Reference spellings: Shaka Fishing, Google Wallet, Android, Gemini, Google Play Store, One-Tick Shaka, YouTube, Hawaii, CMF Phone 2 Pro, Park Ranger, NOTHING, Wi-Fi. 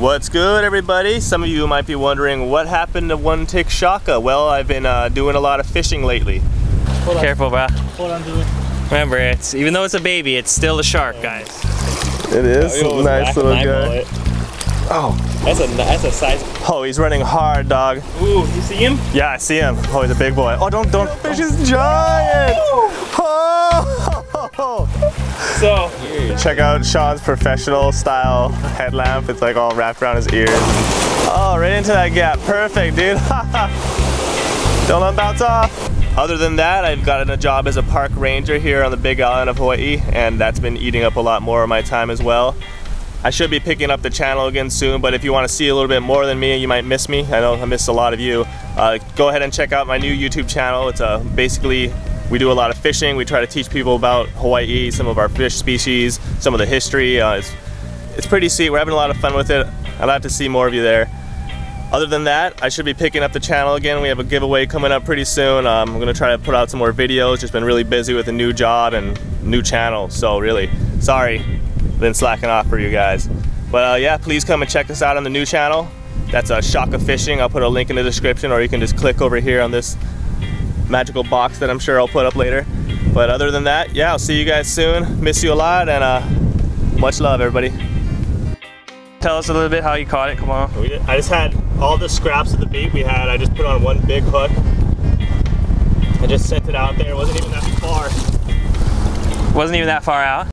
What's good, everybody? Some of you might be wondering what happened to One-Tick Shaka. Well, I've been doing a lot of fishing lately. Careful, bro. Hold on to it. Remember, it's even though it's a baby, it's still a shark, guys. It is. Oh, nice little guy. Oh, that's a size. Oh, he's running hard, dog. Ooh, you see him? Yeah, I see him. Oh, he's a big boy. Oh, don't fish is giant. Oh. So check out Sean's professional style headlamp. It's like all wrapped around his ears. Oh, right into that gap. Perfect, dude. Don't let him bounce off. Other than that, I've gotten a job as a park ranger here on the Big Island of Hawaii, and that's been eating up a lot more of my time as well. I should be picking up the channel again soon, but if you want to see a little bit more than me, you might miss me. I know I missed a lot of you. Go ahead and check out my new YouTube channel. It's basically, we do a lot of fishing. We try to teach people about Hawaii, some of our fish species, some of the history. It's pretty sweet. We're having a lot of fun with it. I'd love to see more of you there. Other than that, I should be picking up the channel again. We have a giveaway coming up pretty soon. I'm gonna try to put out some more videos. Just been really busy with a new job and new channel. So really, sorry, been slacking off for you guys. But yeah, please come and check us out on the new channel. That's Shaka Fishing. I'll put a link in the description, or you can just click over here on this magical box that I'm sure I'll put up later. But other than that, yeah, I'll see you guys soon. Miss you a lot, and much love, everybody. Tell us a little bit how you caught it, come on. I just had all the scraps of the bait we had. I just put on one big hook. I just sent it out there. It wasn't even that far. Wasn't even that far out?